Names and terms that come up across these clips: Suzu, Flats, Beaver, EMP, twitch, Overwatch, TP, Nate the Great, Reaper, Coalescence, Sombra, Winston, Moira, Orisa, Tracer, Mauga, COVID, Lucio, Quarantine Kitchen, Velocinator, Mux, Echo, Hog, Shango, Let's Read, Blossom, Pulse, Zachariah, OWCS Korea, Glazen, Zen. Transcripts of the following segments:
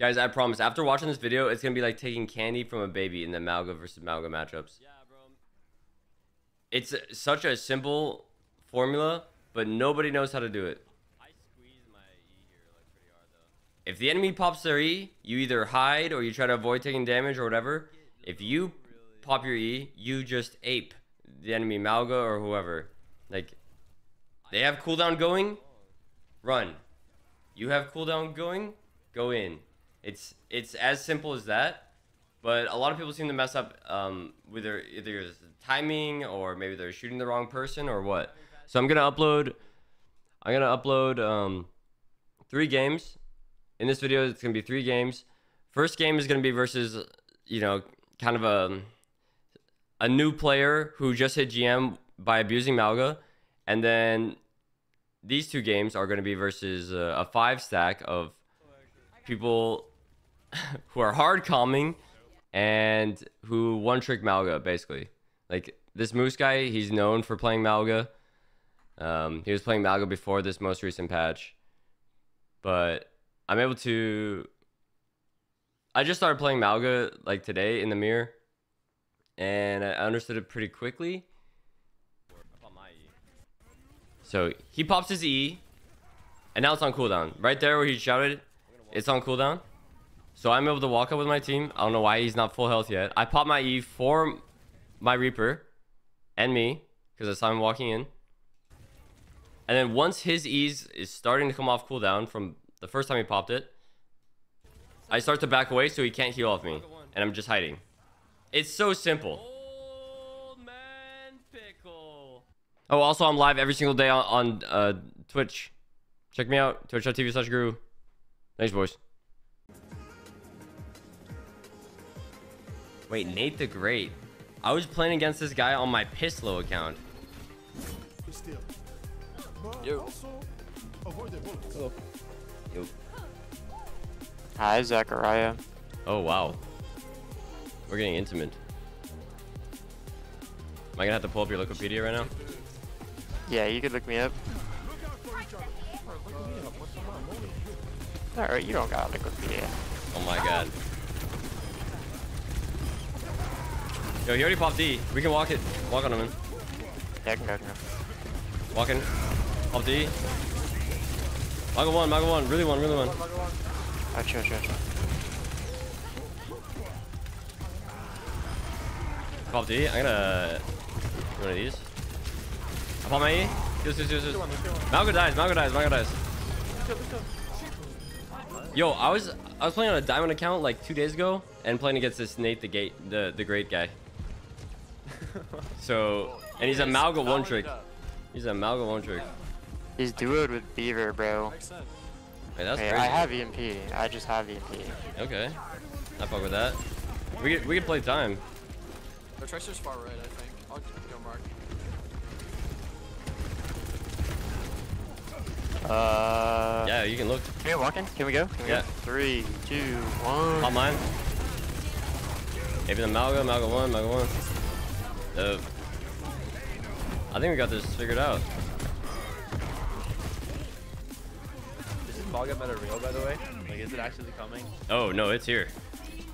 Guys, I promise, after watching this video, it's gonna be like taking candy from a baby in the Mauga versus Mauga matchups. Yeah, bro. It's such a simple formula, but nobody knows how to do it. I squeeze my E here like pretty hard though. If the enemy pops their E, you either hide or you try to avoid taking damage or whatever. If you pop your E, you just ape the enemy Mauga or whoever. Like, they have cooldown going, run. You have cooldown going, go in. It's as simple as that, but a lot of people seem to mess up with their either timing or maybe they're shooting the wrong person or what. So I'm gonna upload 3 games. In this video, it's gonna be 3 games. First game is gonna be versus, you know, kind of a new player who just hit GM by abusing Mauga, and then these 2 games are gonna be versus a 5 stack of people who are hard calming and who one trick Mauga, basically. Like this Moose guy, he's known for playing Mauga. He was playing Mauga before this most recent patch, but I just started playing Mauga like today in the mirror, and I understood it pretty quickly. So he pops his E, and now it's on cooldown. Right there where he shouted, it's on cooldown. So I'm able to walk up with my team. I don't know why he's not full health yet. I pop my E for my Reaper and me, because I saw him walking in. And then once his E's is starting to come off cooldown from the first time he popped it, I start to back away so he can't heal off me, and I'm just hiding. It's so simple. Oh, also I'm live every single day on Twitch. Check me out, twitch.tv/guru. Thanks, boys. Wait, Nate the Great. I was playing against this guy on my Pisslow account. Yo. Hello. Yo. Hi, Zachariah. Oh, wow. We're getting intimate. Am I gonna have to pull up your Wikipedia right now? Yeah, you could look me up. Alright, you don't got Wikipedia. Oh my god. Yo, he already popped D. We can walk it. Walk on him, man. Yeah, I can go. Walking. Pop D. Mago one, Mago one. Really one, really one. Oh, chill, chill, chill. Pop D. I'm gonna... one of these. I pop my E. Just. Mago dies, Mago dies, Mago dies. Yo, I was playing on a diamond account like 2 days ago and playing against this Nate the Great guy. So, and he's a Mauga one trick. He's a Mauga one trick. He's duoed with Beaver, bro. Hey, that's crazy. I have EMP. I just have EMP. Okay, I fuck with that. We can play time. The Tracer's far right, I think. I'll go mark. Yeah, you can look. Can we walk in? Can we go? Can we go? 3, 2, 1. On mine. Maybe the Mauga, Mauga one, Mauga one. Dope. I think we got this figured out. Is this Mauga meta real, by the way? Like, is it actually coming? Oh no, it's here.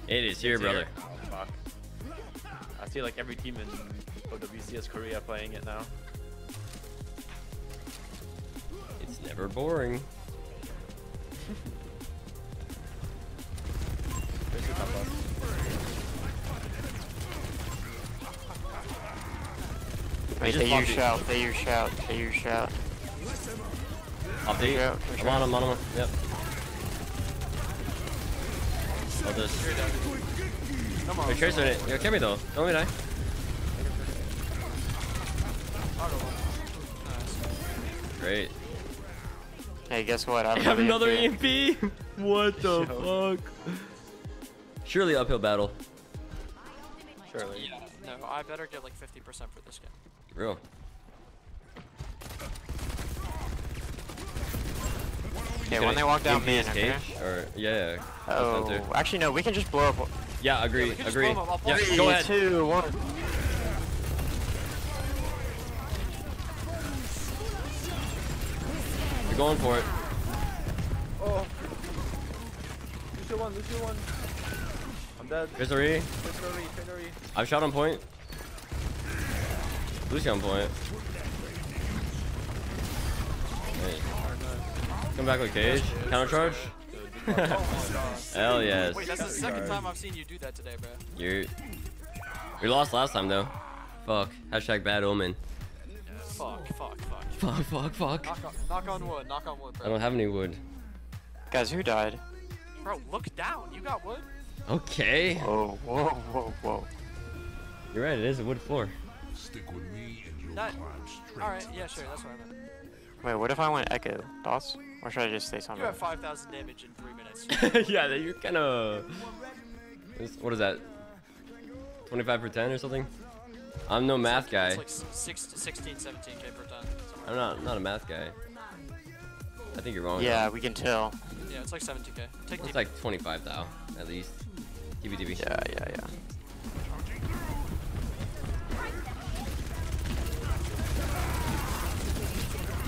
It is here, brother. Oh, fuck. I see like every team in OWCS Korea playing it now. It's never boring. Wait, they your shout, they your shout, they your shout. I'll be out. I'm on him, on him. Yep. I'll just... come on. They're tracing it. Yo, kill me though. Don't let me die. Great. Hey, guess what? I have another EMP. What the fuck? Surely uphill battle. Surely. Yeah. No, I better get like 50% for this game. Real. Yeah, when they walk down me in cage, or yeah. Oh, actually no, we can just blow up. Yeah, agree, yeah, agree. Yeah, 3, 2, 1. Going for it. Oh. Lucio one. I'm dead. Victory. I've shot on point. Lucio on point. Wait. Come back with cage. Counter charge. Hell yes. Wait, that's the second time I've seen you do that today, bro. We lost last time though. Fuck. Hashtag bad omen. Fuck. Knock on wood, bro. I don't have any wood. Guys, who died? Bro, look down. You got wood. Okay. Whoa. You're right. It is a wood floor. Stick with me and you'll climb straight. All right. Yeah, sure. That's what I meant. Wait, what if I went Echo? Dots? Or should I just stay somewhere? You have 5,000 damage in 3 minutes. Yeah, you're kind of... What is that? 25 per 10 or something? I'm no math guy. It's like 16, 17k per 10. I'm not a math guy. I think you're wrong. Yeah, we can tell. Yeah, it's like 17k. Take it's like 25 though, at least. TBTB. Yeah.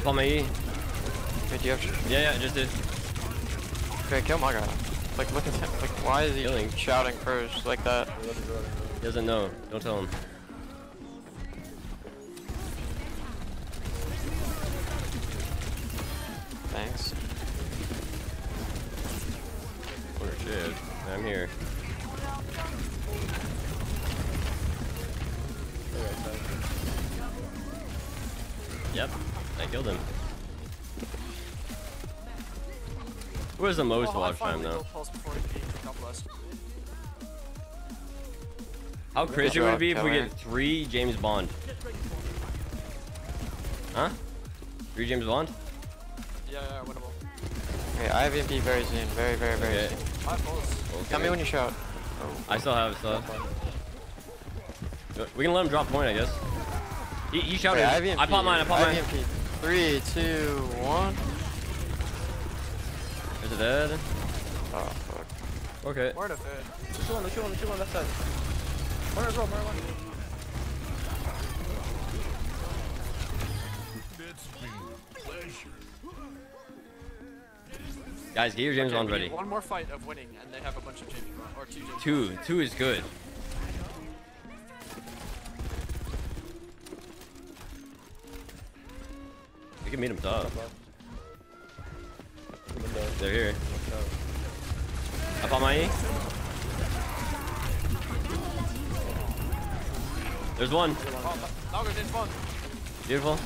Bomb my E. Wait, do you have... Yeah, I just did. Okay, kill Mauga. Like, look at him. Like, why is he shouting first like that? He doesn't know. Don't tell him. Thanks. Oh shit. I'm here. Yep. I killed him. Where's the most watch time though? How crazy would it be if we get 3 James Bond? Huh? 3 James Bond? Yeah, winnable. Okay, I have EMP very soon. Very, very, very soon. I have Pulse. Tell me when you shout. Oh. I still have stuff. We can let him drop point, I guess. He shouted. I pop mine, I pop mine. 3, 2, 1. Is it dead? Oh, fuck. Okay. We're in a third. Just one, left side. One. Guys, get your James Bond ready. One more fight of winning, and they have a bunch of James Bond. Or 2 James Bond. 2 is good. We can meet him top. They're here. Up on my E. There's one. Beautiful.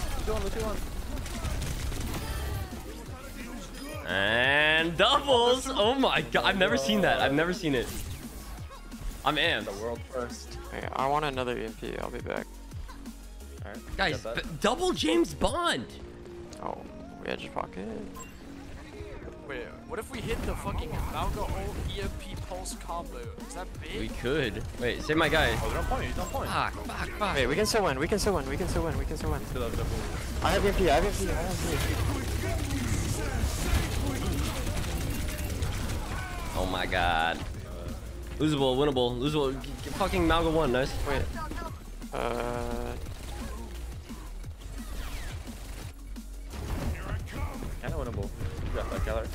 And doubles. Oh my god. I've never seen that. I've never seen it. I'm amped. The world first. Hey, I want another EMP. I'll be back. All right, guys, double James Bond. Oh, we had just pocket. Wait, what if we hit the fucking Mauga old EMP Pulse combo? Is that big? We could. Wait, save my guy. Oh, don't point. Fuck. Wait, we can still win. I have MP. Oh my god. Losable, winnable, losable. Fucking Mauga won, nice. Wait. Kinda winnable. Got that color.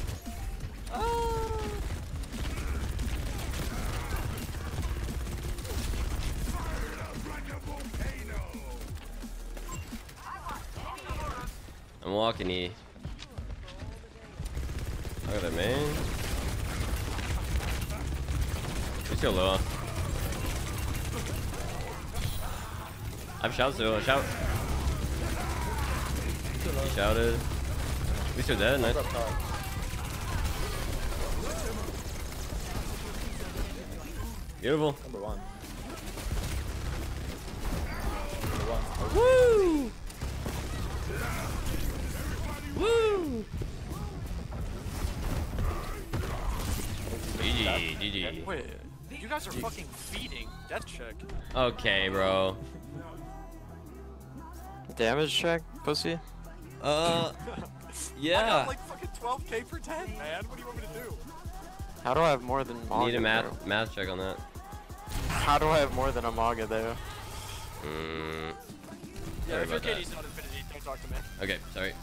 I'm walking here. Look at that man. He's still low. I'm shouting. Shout. He shouted. At least you're dead, nice. Beautiful. Number one. Woo! GG. Wait, you guys are fucking feeding. Death check. Okay, bro. Damage check, pussy. Yeah. I got like fucking 12k per 10, man. What do you want me to do? How do I have more than Mauga? Need a math check on that. How do I have more than a Mauga though? Yeah, if your KD's not infinity, don't talk to me. Okay, sorry.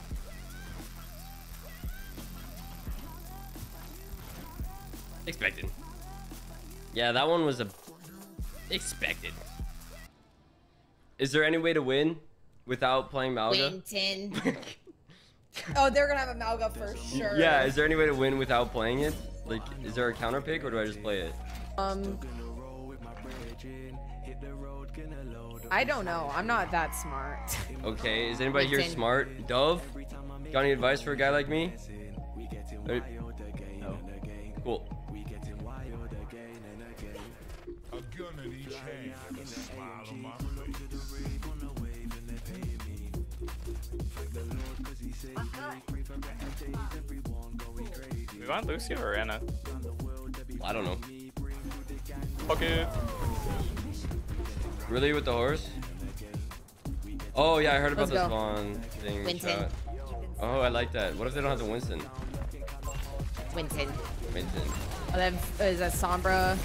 Expected. Yeah, that one was a... Expected. Is there any way to win without playing Mauga? Winston. Oh, they're gonna have a Mauga for sure. Yeah, is there any way to win without playing it? Like, is there a counter pick or do I just play it? I don't know. I'm not that smart. Okay, is anybody here smart? Dove? Got any advice for a guy like me? No. Cool. Do we want Lucio or Anna? I don't know. Fuck it. Really, with the horse? Oh yeah, I heard about this spawn thing. Winston. Oh, I like that. What if they don't have the Winston? Winston. Winston. Oh, that is a Sombra.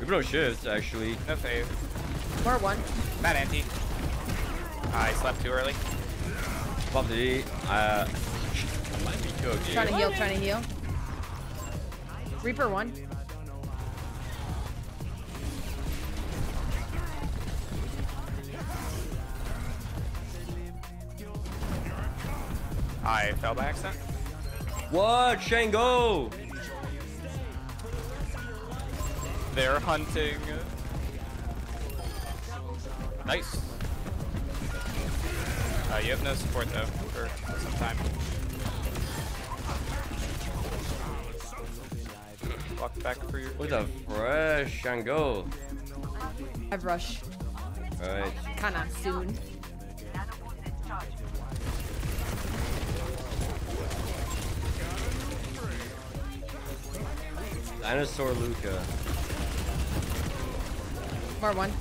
We have no shifts, actually. No fave. More one. Not anti. I slept too early. Pop the D. Might be cooked. Trying to heal, trying to heal. Reaper one. I fell by accident. What? Shango! They're hunting. Nice. You have no support though for some time. Walk back for your. With a fresh Shango. I rush. Alright. Kinda soon. Dinosaur Luca. More one.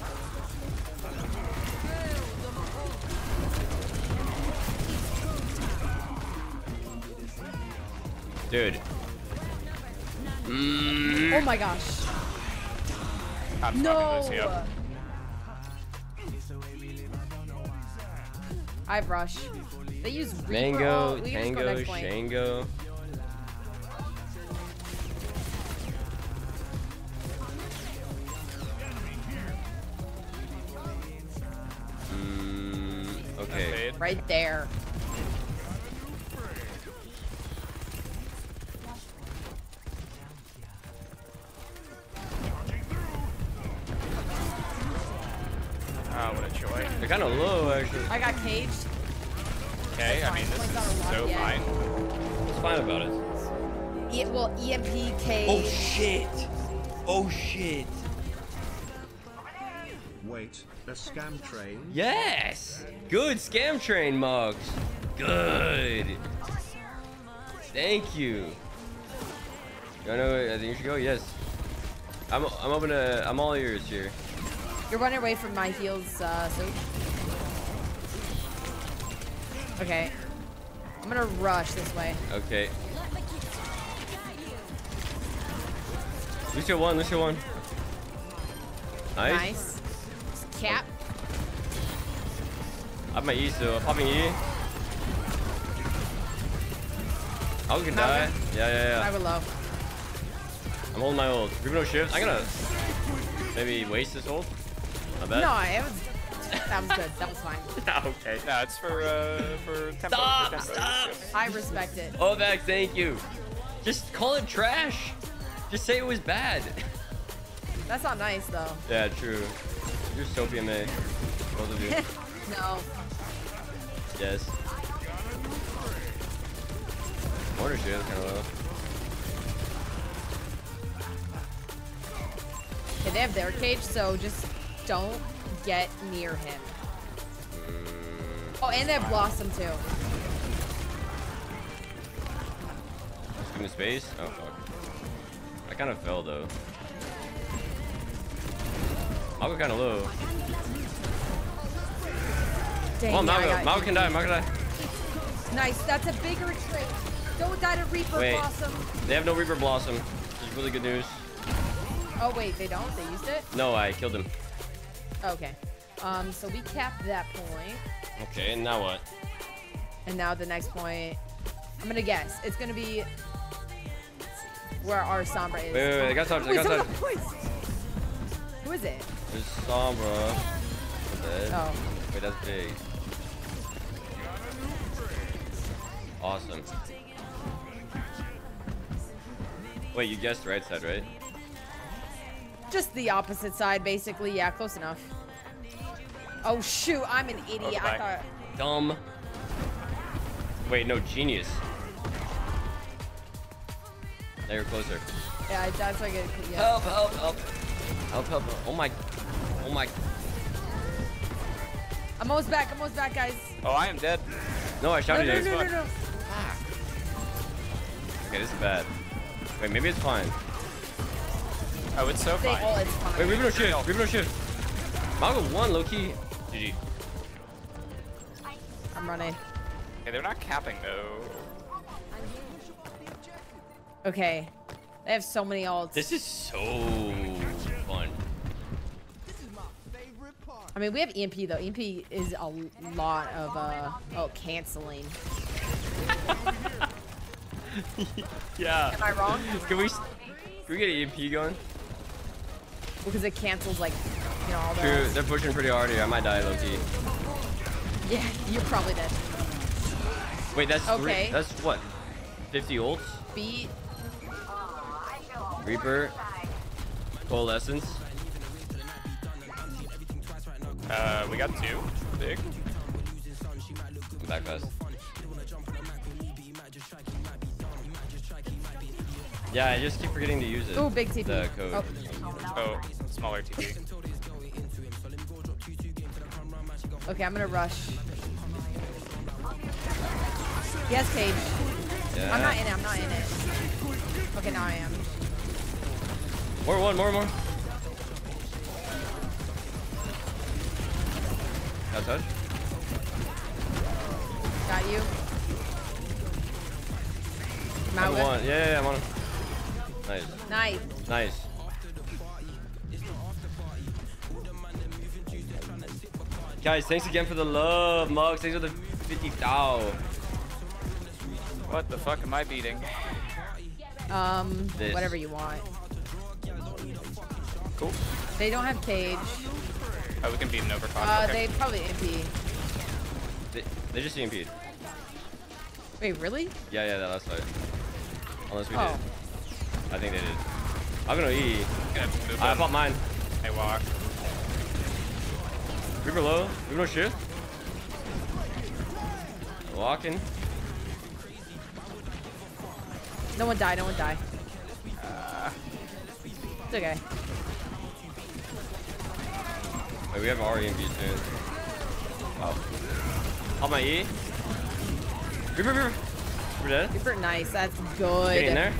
Dude. Mm. Oh my gosh. I'm no. I have rush. They use Mango, Tango, Shango. Okay. Right there. Ah, oh, what a joy. They're kind of low, actually. I got caged. Okay, I mean, this is so fine. What's fine about it? Well, EMP cage. Oh, shit. Oh, shit. Wait, a scam train? Yes! Good scam train, Mux. Good. Thank you. You know, I think you should go. Yes. I'm open to. I'm all ears here. You're running away from my heels, so. Okay. I'm gonna rush this way. Okay. Lucio one. Lucio one. Nice. Nice. Cap. I have my E still. I'm popping E. I was gonna die. Yeah. I would love. I'm holding my ult. Group no shift. I'm gonna maybe waste this ult. I bet. No, it was. That was good. That was fine. Okay. No, it's for tempo. Stop! For tempo. Stop! I respect it. Oh, back. Thank you. Just call it trash. Just say it was bad. That's not nice though. Yeah, true. You're so PMA, both of you. No. Yes. Mortar shit, that's kinda low. Okay, they have their cage, so just don't get near him. Oh, and they have Blossom too. Just give me space? Oh, fuck. I kinda fell though. I was kind of low. Dang, oh, Mauga can die. Mauga can die. Nice. That's a bigger trait. Don't die to Reaper Blossom. They have no Reaper Blossom. This is really good news. Oh, wait. They don't? They used it? No, I killed him. Okay. So we capped that point. Okay, and now what? And now the next point I'm gonna guess. It's gonna be where our Sombra is. Wait, I got Sombra. I got Sombra. Who is it? There's Sombra. Oh. Wait, that's big. Awesome. Wait, you guessed right side, right? Just the opposite side, basically. Yeah, close enough. Oh, shoot. I'm an idiot. I thought... Dumb. Wait, no, genius. Now you're closer. Yeah, that's what I get. Yeah. Help, help, help. Help, help, help. Oh, my. Oh, my. I'm almost back. I'm almost back, guys. Oh, I am dead. No, I shot you. No. Ah. Okay, this is bad. Wait, maybe it's fine. Oh, it's so fine. Oh, it's fine. Wait, Reaper no shift. Reaper no shift. Mauga won, low-key. GG. I'm running. Okay, they're not capping, though. Okay. They have so many ults. This is so fun. I mean, we have EMP, though. EMP is a lot of, canceling. Yeah. Am I wrong? Can we get an EMP going? Because it cancels, like, you know, all the... True, they're pushing pretty hard here. I might die, low-key. Yeah, you're probably dead. Wait, that's okay. That's what? 50 ults? Beat. Reaper. Coalescence. We got two. Big. I'm back fast. Yeah, I just keep forgetting to use it. Ooh, big TP. The code. Oh, smaller TP. Okay, I'm gonna rush. Yes, Cage. Yeah. I'm not in it, I'm not in it. Okay, now I am. More. Got touch. Got you. I'm on. Yeah, I'm on him. Nice. Nice. Guys, thanks again for the love, Mux. Thanks for the 50,000. What the fuck am I beating? This. Whatever you want. Cool. They don't have Cage. Oh, we can beat an overclock. Okay. They probably MP. They just EMP'd. Wait, really? Yeah, that last fight. Unless we did. I think they did. I'm gonna E. I bought mine. Hey, walk. Reaper low. Reaper no shift. Walking. No one die. It's okay. Wait, we have our EMP soon. Wow. Hop my E. Reaper. We're dead. Reaper, nice. That's good. Get in there.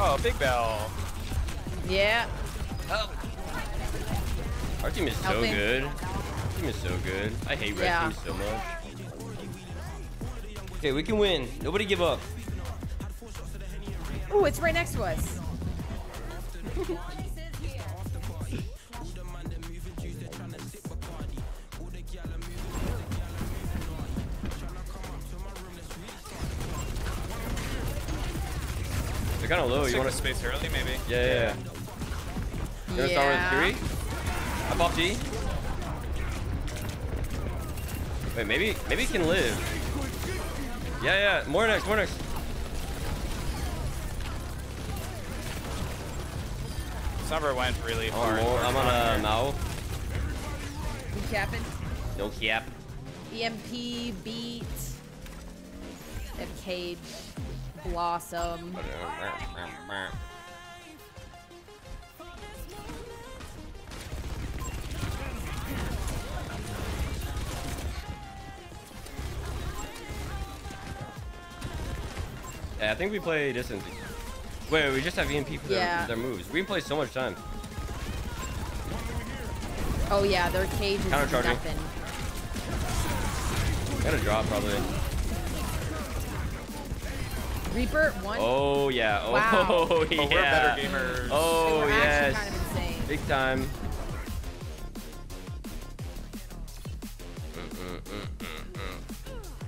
Oh, big bell. Yeah. Oh. Our team is so good. Our team is so good. I hate red teams so much. Okay, we can win. Nobody give up. Ooh, it's right next to us. Kind of low. You want to space early, maybe? Yeah. You want to start with Fury? I popped D. Wait, maybe he can live. Yeah. More next. Sombra went really hard. I'm on a Mao. You capping? No cap. EMP beat. Cage. Blossom. Yeah, I think we play distance. Wait, we just have EMP for their moves. We can play so much time. Oh yeah, their cage is nothing. Gotta drop probably. Reaper one. Oh yeah. Oh wow. Yeah. But we're better gamers. Oh yes. Kind of insane. Big time.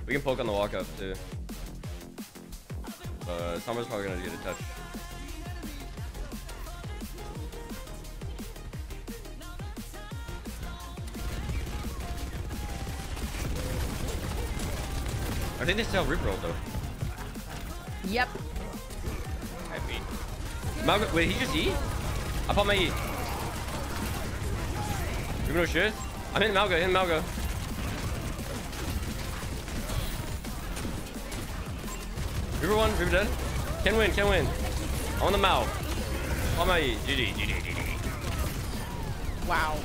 We can poke on the walk up too. Somebody's probably gonna get a touch. I think they still have Reaper though. Yep. I beat. Mauga, wait, he just E? I pop my E. You know shit? I'm hitting Mauga, Reaper one, Reaper dead. Can win, On the Mau. On my E. GG, GG. Wow.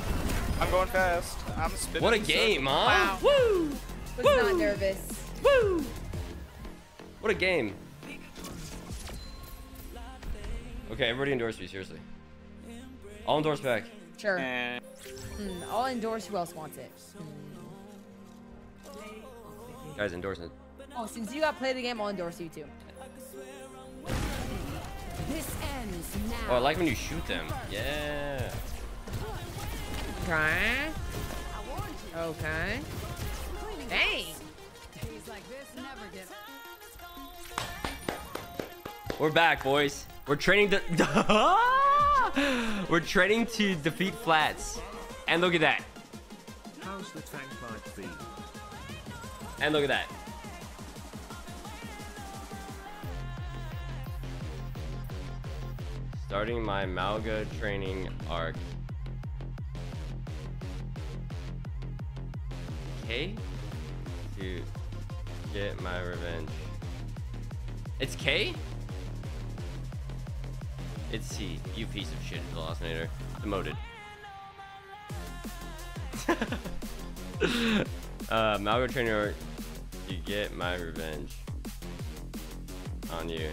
I'm going fast. I'm spinning. What a game, huh? Wow. Woo! Was not nervous. Woo! What a game. Okay, everybody endorse me, seriously. I'll endorse back. Sure. I'll endorse who else wants it. Guys, endorse it. Oh, since you got play the game, I'll endorse you too. This ends now. Oh, I like when you shoot them. Yeah. Okay. Okay. Dang. We're back, boys. We're training to we're training to defeat Flats. And look at that. How's the tank might be? And look at that. Starting my Mauga training arc. K to get my revenge. It's K? It's C. You piece of shit, Velocinator. Demoted. Mauga trainer, to get my revenge on you.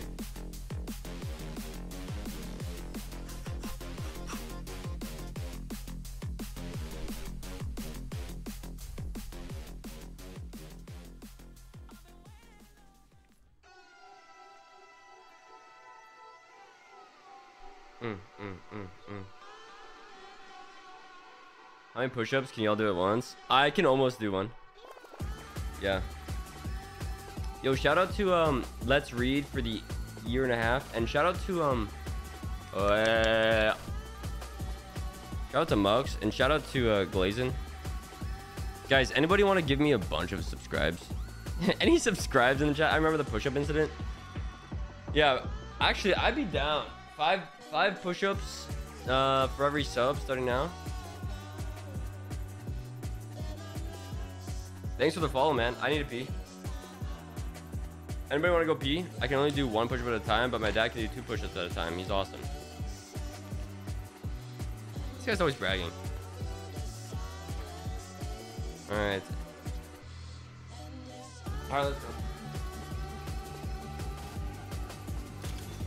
How many push-ups can y'all do at once? I can almost do one. Yeah. Yo, shout out to Let's Read for the 1.5 years, and shout out to shout out to Mux, and shout out to Glazen. Guys, anybody want to give me a bunch of subscribes? Any subscribes in the chat? I remember the push-up incident. Yeah, actually, I'd be down. Five push-ups for every sub starting now. Thanks for the follow, man. I need to pee. Anybody want to go pee? I can only do one push-up at a time, but my dad can do 2 push-ups at a time. He's awesome. This guy's always bragging. Alright. Alright, let's go.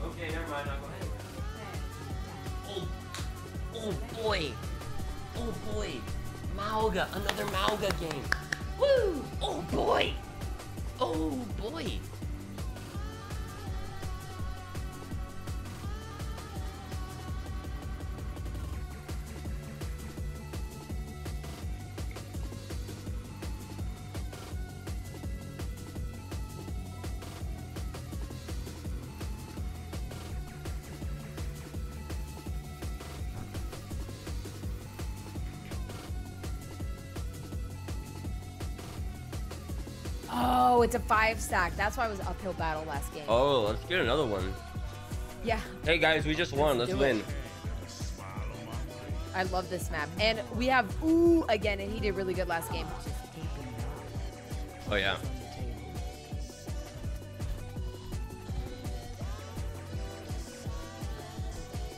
Okay, never mind. I'll go. Oh boy, Mauga, another Mauga game. Woo! Oh boy, Oh, it's a 5-stack. That's why it was uphill battle last game. Oh, let's get another one. Yeah. Hey guys, we just won. Let's win. I love this map. And we have Ooh again, and he did really good last game. Oh yeah.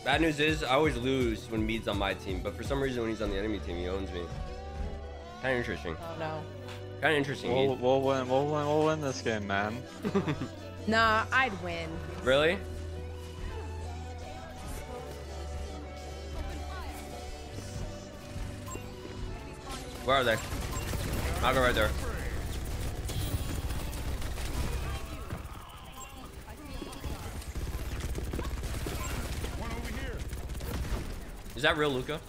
Bad news is I always lose when Mead's on my team, but for some reason when he's on the enemy team, he owns me. Kind of interesting. Oh no. Kind of interesting. We'll win this game, man. Nah, I'd win. Really? Where are they? I'll go right there. One over here. Is that real, Luca?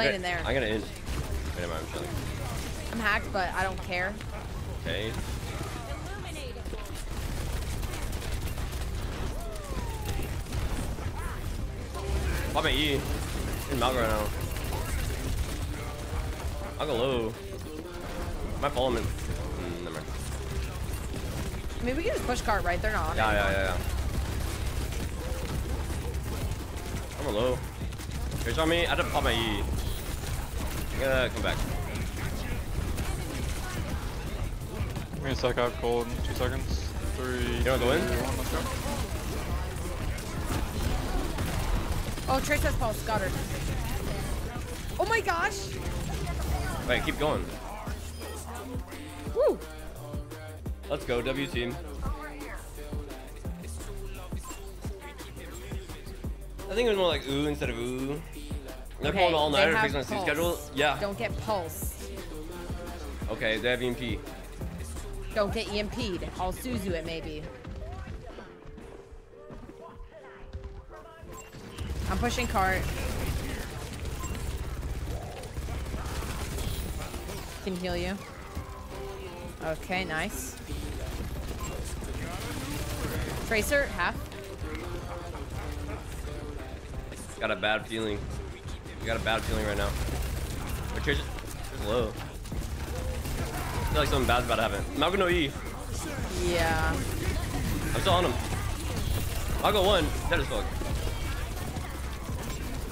playing in there. I'm gonna end. Wait a minute, I'm chilling. I'm hacked, but I don't care. Okay. Pop my E. In Mauga right now. I'll go low. Might follow him in. Never mind. I mean, we can just push cart, right? They're not on yeah. I'm a low. Here's on me. I didn't pop my E. I'm gonna come back. We're gonna suck out cold in 2 seconds. 3. You wanna go in? 2, 1, let's go. Oh, Trace has Pulse, got her. Oh my gosh! Wait, keep going. Woo! Let's go, W team. I think it was more like ooh instead of ooh. They're pulling all nighter if he's on C schedule. Yeah. Don't get Pulse. Okay, they have EMP. Don't get EMP'd. I'll Suzu it maybe. I'm pushing cart. Can heal you. Okay, nice. Tracer, half. Got a bad feeling. We got a bad feeling right now. But Tracer's low. I feel like something bad's about to happen. Mauga no E. Yeah. I'm still on him. Mauga one. Dead as fuck.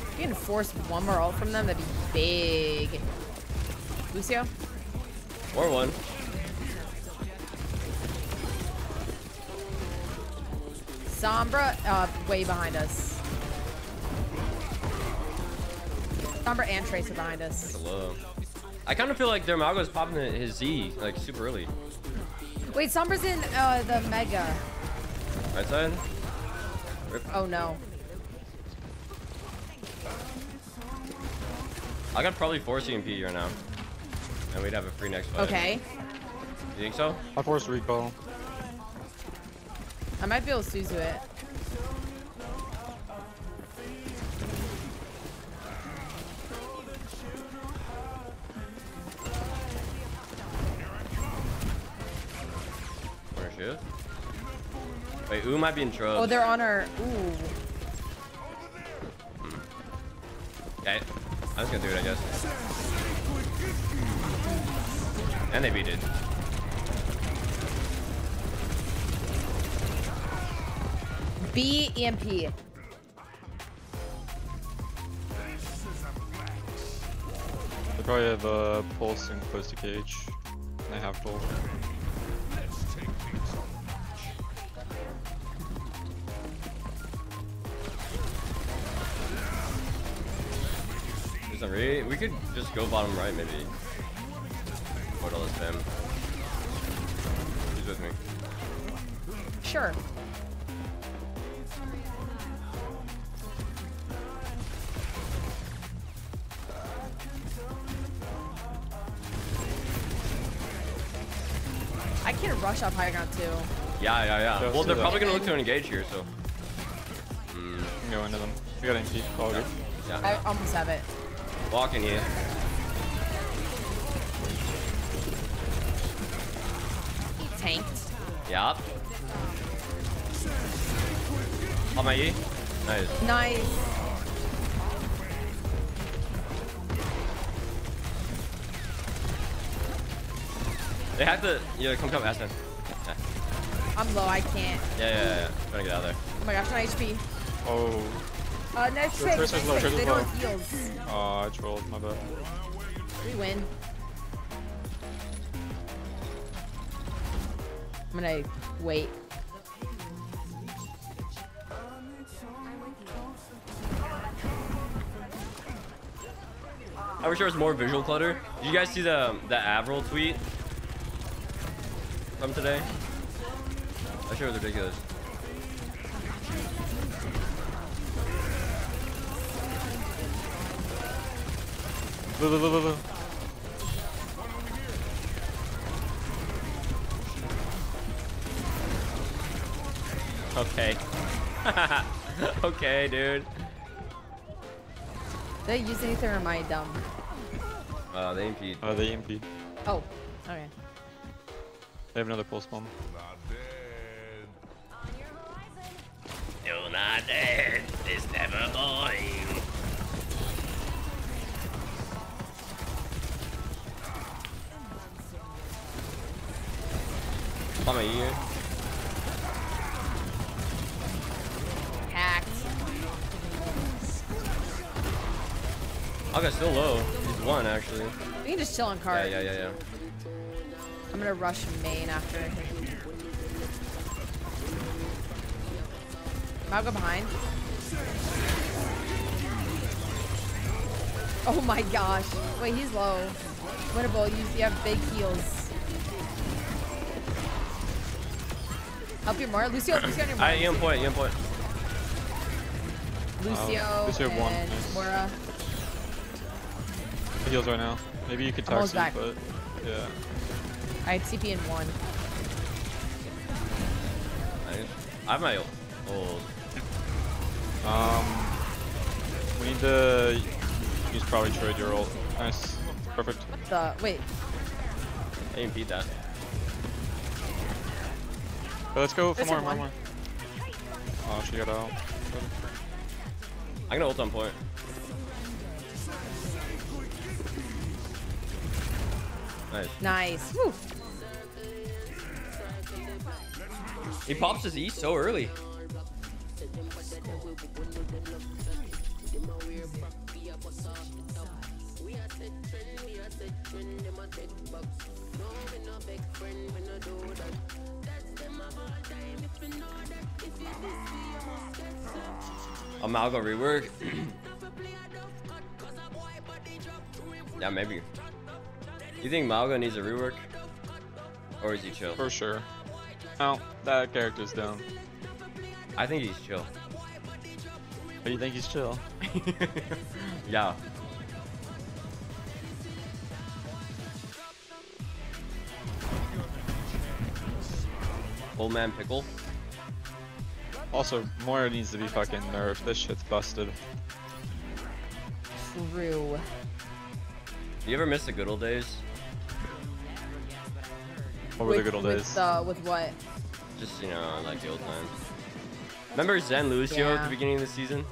If you can force one more ult from them, that'd be big. Lucio? Or one. Sombra, way behind us. Sombra and Tracer behind us. Hello. I kind of feel like their Mauga's popping his Z, like, super early. Wait, Sombra's in the Mega. Right side? Rip. Oh, no. I got probably 4 CMP right now. And we'd have a free next fight. Okay. You think so? I forced recall. I might be able to Suzu it. Where's she? Wait, Ooh might be in trouble. Oh, they're on her. Ooh. Okay. I was gonna do it, I guess. And they beat it. B EMP. They probably have Pulse and close to cage. And they have gold. We could just go bottom right, maybe. What all this spam? He's with me. Sure. I can rush up high ground too. Yeah. Well, they're probably gonna look to engage here, so. Go into them. We got NT. Oh, yeah. I almost have it. Walk in here. He tanked. Yup. On my E. Nice. Nice. They have to. Yeah, come ask them. Yeah. I'm low. I can't. Yeah. I'm trying to get out of there. Oh my gosh, no HP. Oh. Next pick. They don't have heals. Oh, I trolled, my bad. We win. I'm gonna wait. I wish there was more visual clutter. Did you guys see the Avril tweet from today? That shit was ridiculous. Look. Okay. Okay, dude. They're using thermite down. The EMP. Oh, the EMP. Oh, okay. They have another pulse bomb. Do not end this never going. I'm a year. Hacked. Hog's still low. He's one actually. We can just chill on card. Yeah. I'm gonna rush main after. I'll go behind. Oh my gosh. Wait, he's low. Winnable, you have big heals. Help your more. Lucio on your mark. I am point. Lucio and nice. Moira. He heals right now. Maybe you could toxic, but yeah. Alright, TP in one. I have my ult. We need to use probably trade your ult. Nice. Perfect. What the? Wait. I didn't beat that. But let's go for more. Oh, she got out. I'm gonna ult on point. Nice. Nice. Woo. He pops his E so early. Amalgam rework. Yeah, maybe. You think Mauga needs a rework? Or is he chill? For sure. No, that character's down. I think he's chill. But you think he's chill? Yeah. Old man pickle. Also, Moira needs to be fucking nerfed. This shit's busted. True. You ever miss the good old days? What were the good old days? With what? Just, you know, like the old times. Remember Zen Lucio at the beginning of the season?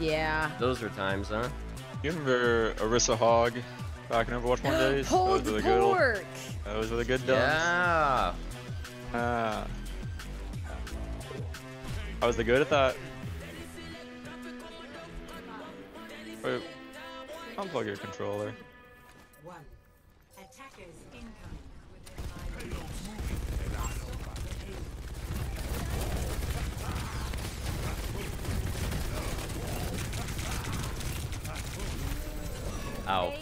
Yeah. Those were times, huh? You remember Orisa Hog back in Overwatch 1 days? Pulled the pork! Those were the good times. Yeah. I was the good at that. Wait. Unplug your controller. One. Attackers incoming. Ow.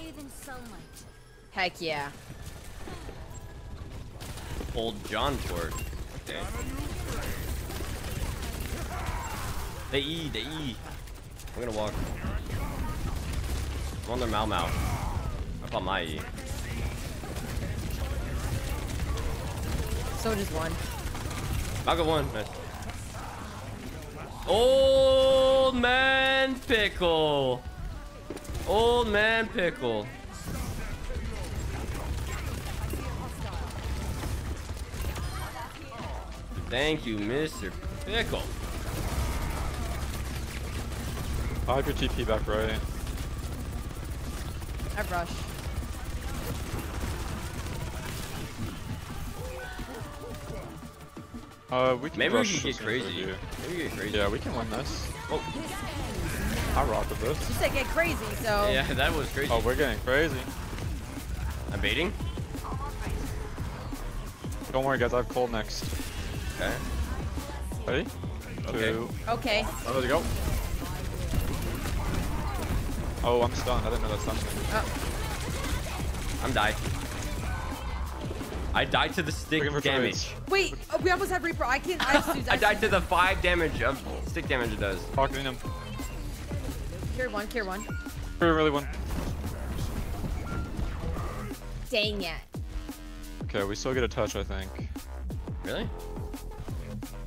Heck yeah. Old John Ford. Okay. The E. I'm gonna walk. I'm on their Mau Mau. Up on my E. So just one. I'll go one. Nice. Old man pickle. Thank you, Mr. Pickle. I'll have your TP back right. I rush. Maybe we can get crazy. Yeah, we can win this. Oh. I rocked with this. You said get crazy, so. Yeah, that was crazy. Oh, we're getting crazy. I'm baiting. Don't worry, guys. I have cold next. Okay. Ready? Okay. Two. Okay. Oh, there you go. Oh, I'm stunned. I didn't know that's something. Oh. I'm died. I died to the stick damage. Wait, we almost had Reaper. I can't. I died to the 5 damage of stick damage it does. Talking him. Cure one. Really one. Dang it. Okay, we still get a touch, I think. Really?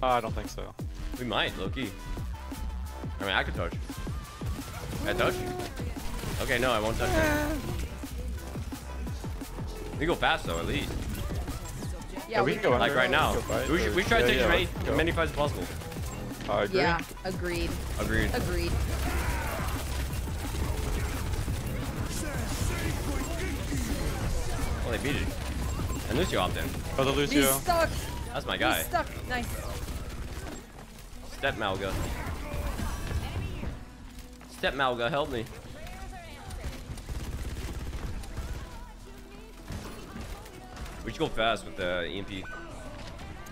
I don't think so. We might, low key. I mean, I could touch. I dug? Okay, no, I won't touch him. We go fast though, at least. Yeah, we can go like right now. We should try to take as many fights as possible. Agreed. Yeah, agreed. Agreed. Agreed. Well, they beat it. And Lucio opted in. Oh, the Lucio. He's stuck. That's my guy. He's stuck. Nice. Step Mauga. Step Mauga, help me. We should go fast with the EMP.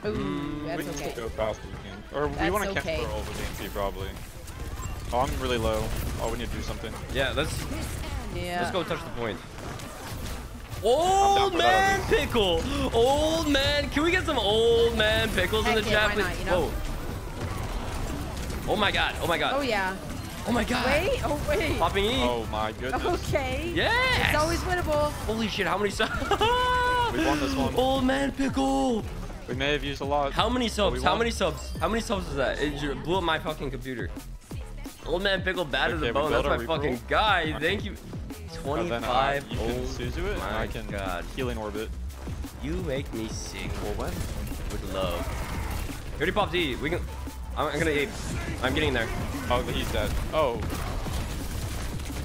Ooh, that's okay. We can go fast if we can. Or we want to counter all with the EMP probably. Oh, I'm really low. Oh, we need to do something. Yeah, let's go touch the point. Old man pickle. Old man. Can we get some old man pickles in the chat, please? Whoa. Oh my god. Oh my god. Oh yeah. Oh my god. Wait. Oh wait. Popping E. Oh my goodness. Okay. Yeah. It's always winnable. Holy shit! How many subs? We won this one. Old man pickle. We may have used a lot. How many subs? How many subs? How many subs is that? It just blew up my fucking computer. Old man pickle batted the bone. That's my fucking guy. Thank you. 25. You can Suzu it, and I can healing orbit. You make me sick. Well, what? With love. You already popped E. We can. I'm gonna eat. I'm getting there. Oh, he's dead. Oh.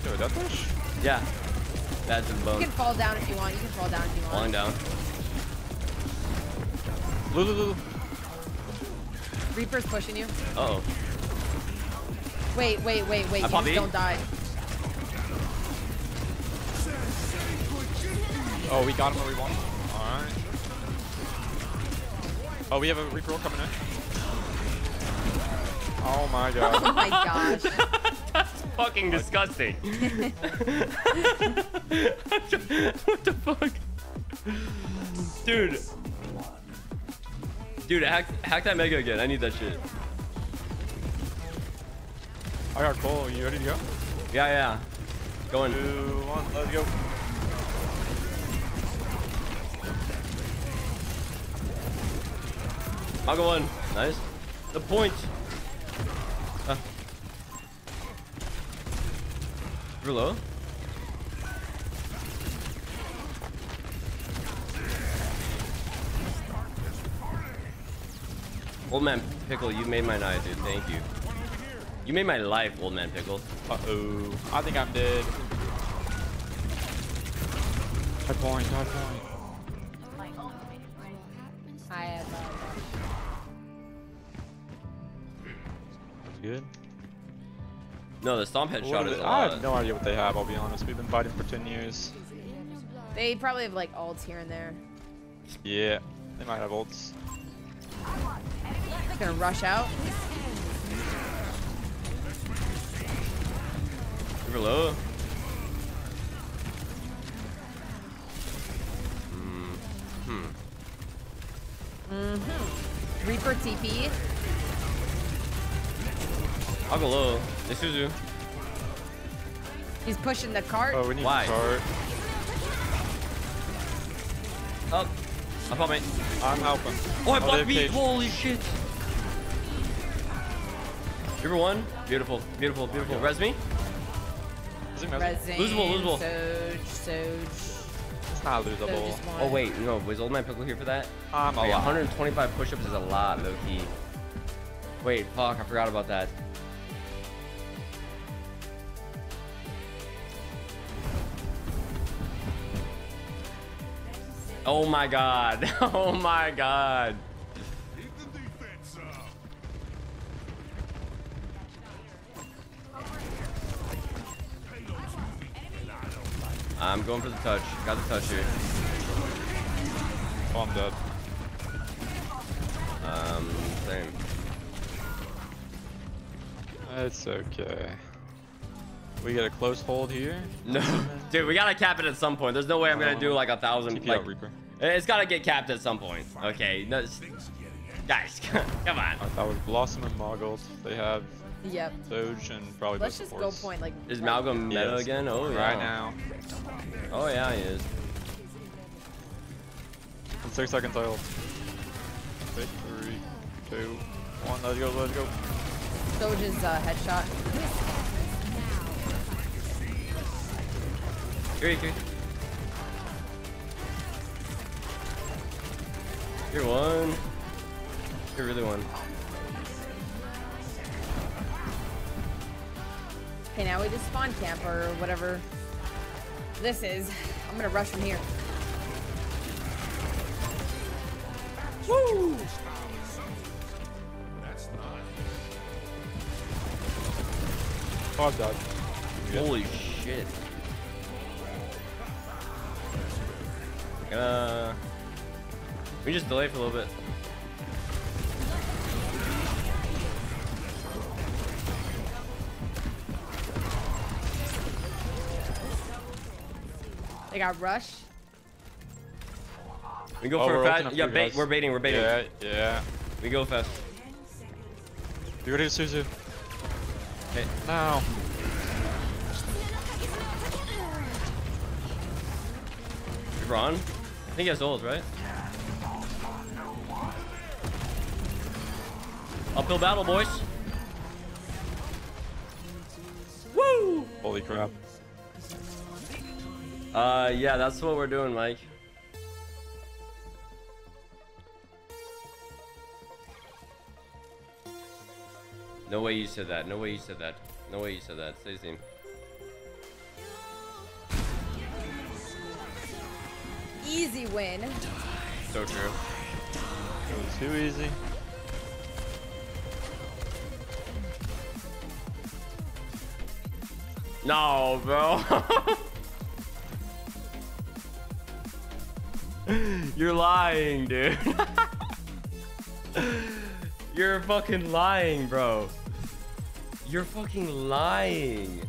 Do a death push? Yeah. That's a bone. You can fall down if you want. You can fall down if you want. Falling down. Lulu. Reaper's pushing you. Uh oh. Wait, wait, wait, wait. You just don't die. Oh, we got him where we want him. Alright. Oh, we have a Reaper coming in. Oh my god. Oh my gosh. That's fucking disgusting. What the fuck? Dude. Dude, hack that Mega again. I need that shit. I got Cole. You ready to go? Yeah, yeah. Going. 2, 1, let's go. I'll go one. Nice. The point. We're low. Old man pickle, you made my night, dude. Thank you. You made my life, old man pickle. Uh oh. I think I'm dead. High point. High point. Good. No, the stomp headshot is a lot. I have no idea what they have, I'll be honest. We've been fighting for 10 years. They probably have like ults here and there. Yeah, they might have ults. They're gonna rush out. We're low. Reaper TP. I'll go low. It's Suzu. He's pushing the cart. Oh, we need the cart. Up. I'll pop it. I'm helping. Oh, I blocked B. Holy shit. River one. Beautiful. Beautiful. Beautiful. Res me. Losable. Losable. It's not losable. Oh, wait. No. Was Old Man Pickle here for that? I'm a lot. 125 push-ups is a lot, low key. Wait. Fuck. I forgot about that. Oh my god. Oh my god. I'm going for the touch. Got the touch here. Oh, I'm dead. Same. It's okay. We get a close hold here. No, dude, we gotta cap it at some point. There's no way I'm gonna do like 1,000. TP like, Reaper. It's gotta get capped at some point. Okay, no, guys, come on. That was Blossom and Moggles. They have Doge and probably. Let's just go point like. Is Malcolm meta again? Oh yeah. Right now. Oh yeah, he is. 6 seconds idle. 3, 2, 1. Let's go. Doge's headshot. Great. You're one. You're really one. Okay, now we just spawn camp or whatever this is. I'm gonna rush from here. Woo! Hog dog. Holy shit. We just delay for a little bit. They got rush. We go for a fast. Yeah, bait. We're baiting. Yeah. We go fast. You ready, Suzu? Okay. Now. You're on. I think he has ult, right? Uphill battle, boys. Woo! Holy crap. Yeah, that's what we're doing, Mike. No way you said that. No way you said that. No way you said that. Stay same. Easy win. So true. It was too easy. No, bro. You're lying, dude. You're fucking lying, bro. You're fucking lying.